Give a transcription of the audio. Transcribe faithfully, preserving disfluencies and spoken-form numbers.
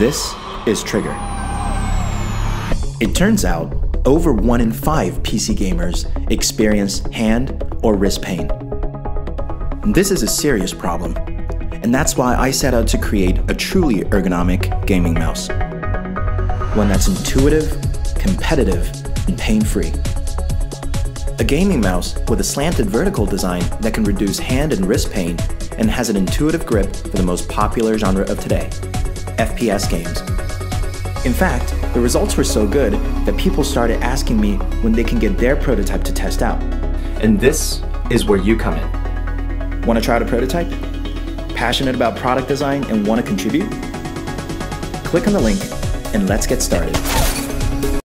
This is Trigger. It turns out, over one in five P C gamers experience hand or wrist pain. This is a serious problem, and that's why I set out to create a truly ergonomic gaming mouse. One that's intuitive, competitive, and pain-free. A gaming mouse with a slanted vertical design that can reduce hand and wrist pain and has an intuitive grip for the most popular genre of today, F P S games. In fact, the results were so good that people started asking me when they can get their prototype to test out. And this is where you come in. Want to try out a prototype? Passionate about product design and want to contribute? Click on the link and let's get started.